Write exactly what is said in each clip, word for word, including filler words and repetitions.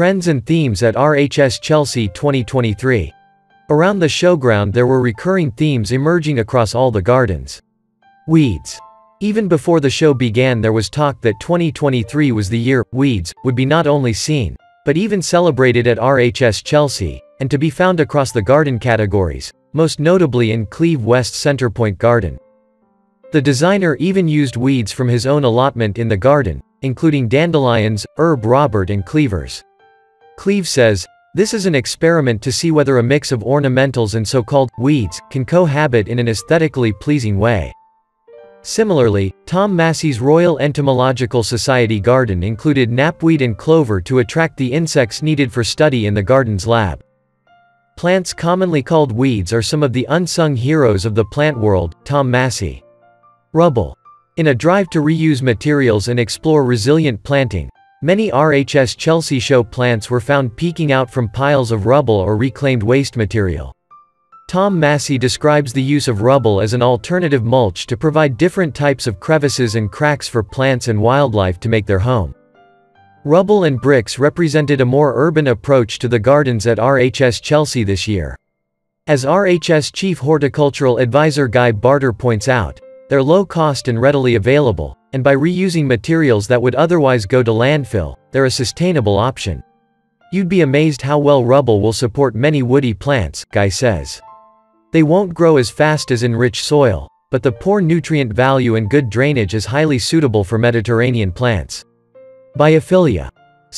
Trends and Themes at R H S Chelsea twenty twenty-three. Around the showground there were recurring themes emerging across all the gardens. Weeds. Even before the show began there was talk that twenty twenty-three was the year weeds would be not only seen, but even celebrated at R H S Chelsea, and to be found across the garden categories, most notably in Cleve West's Centrepoint Garden. The designer even used weeds from his own allotment in the garden, including dandelions, herb robert and cleavers. Cleve says, "This is an experiment to see whether a mix of ornamentals and so-called weeds can cohabit in an aesthetically pleasing way." Similarly, Tom Massey's Royal Entomological Society Garden included knapweed and clover to attract the insects needed for study in the garden's lab. Plants commonly called weeds are some of the unsung heroes of the plant world, Tom Massey. Rubble. In a drive to reuse materials and explore resilient planting, many R H S Chelsea show plants were found peeking out from piles of rubble or reclaimed waste material. Tom Massey describes the use of rubble as an alternative mulch to provide different types of crevices and cracks for plants and wildlife to make their home. Rubble and bricks represented a more urban approach to the gardens at R H S Chelsea this year. As R H S Chief Horticultural Advisor Guy Barter points out, "They're low cost and readily available, and by reusing materials that would otherwise go to landfill, they're a sustainable option. You'd be amazed how well rubble will support many woody plants," Guy says. "They won't grow as fast as in rich soil, but the poor nutrient value and good drainage is highly suitable for Mediterranean plants." Biophilia.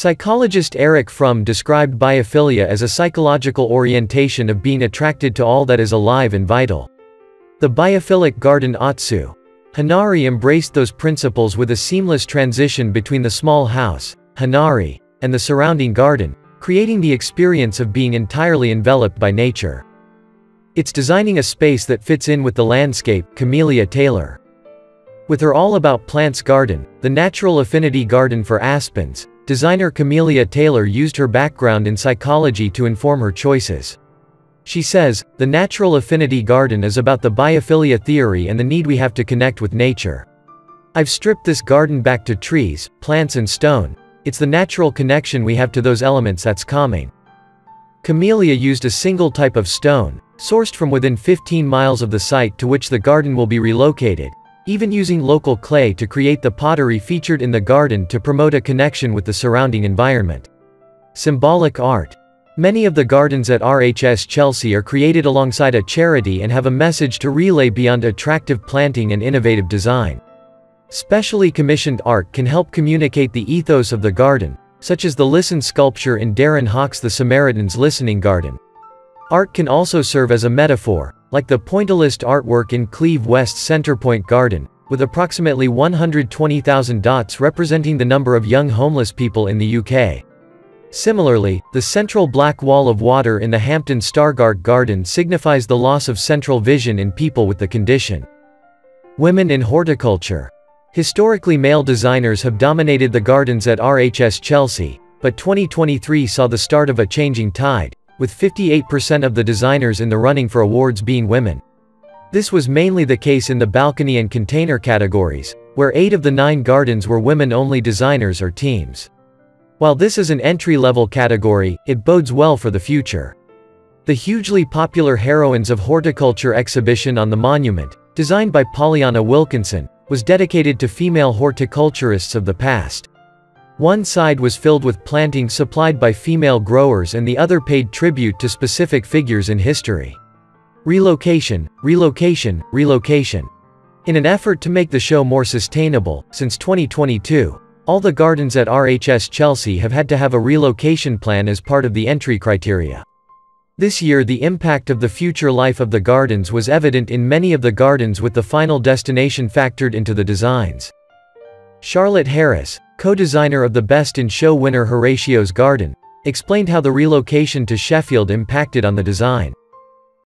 Psychologist Eric Fromm described biophilia as a psychological orientation of being attracted to all that is alive and vital. The biophilic garden Atsu. Hanari embraced those principles with a seamless transition between the small house, Hanari, and the surrounding garden, creating the experience of being entirely enveloped by nature. "It's designing a space that fits in with the landscape," Camellia Taylor. With her All About Plants garden, the natural affinity garden for aspens, designer Camellia Taylor used her background in psychology to inform her choices. She says, "The natural affinity garden is about the biophilia theory and the need we have to connect with nature. I've stripped this garden back to trees, plants and stone. It's the natural connection we have to those elements that's calming." Camellia used a single type of stone, sourced from within fifteen miles of the site to which the garden will be relocated, even using local clay to create the pottery featured in the garden to promote a connection with the surrounding environment. Symbolic art. Many of the gardens at R H S Chelsea are created alongside a charity and have a message to relay beyond attractive planting and innovative design. Specially commissioned art can help communicate the ethos of the garden, such as the Listen sculpture in Darren Hawk's The Samaritan's Listening Garden. Art can also serve as a metaphor, like the pointillist artwork in Cleve West's Centrepoint Garden, with approximately one hundred twenty thousand dots representing the number of young homeless people in the U K. Similarly, the central black wall of water in the Hampton Stargardt Garden signifies the loss of central vision in people with the condition. Women in horticulture. Historically, male designers have dominated the gardens at R H S Chelsea, but twenty twenty-three saw the start of a changing tide, with fifty-eight percent of the designers in the running for awards being women. This was mainly the case in the balcony and container categories, where eight of the nine gardens were women-only designers or teams. While this is an entry-level category, it bodes well for the future. The hugely popular Heroines of Horticulture exhibition on the monument, designed by Pollyanna Wilkinson, was dedicated to female horticulturists of the past. One side was filled with plantings supplied by female growers and the other paid tribute to specific figures in history. Relocation, relocation, relocation. In an effort to make the show more sustainable, since twenty twenty-two, all the gardens at R H S Chelsea have had to have a relocation plan as part of the entry criteria. This year, the impact of the future life of the gardens was evident in many of the gardens, with the final destination factored into the designs. Charlotte Harris, co-designer of the Best in Show winner Horatio's Garden, explained how the relocation to Sheffield impacted on the design.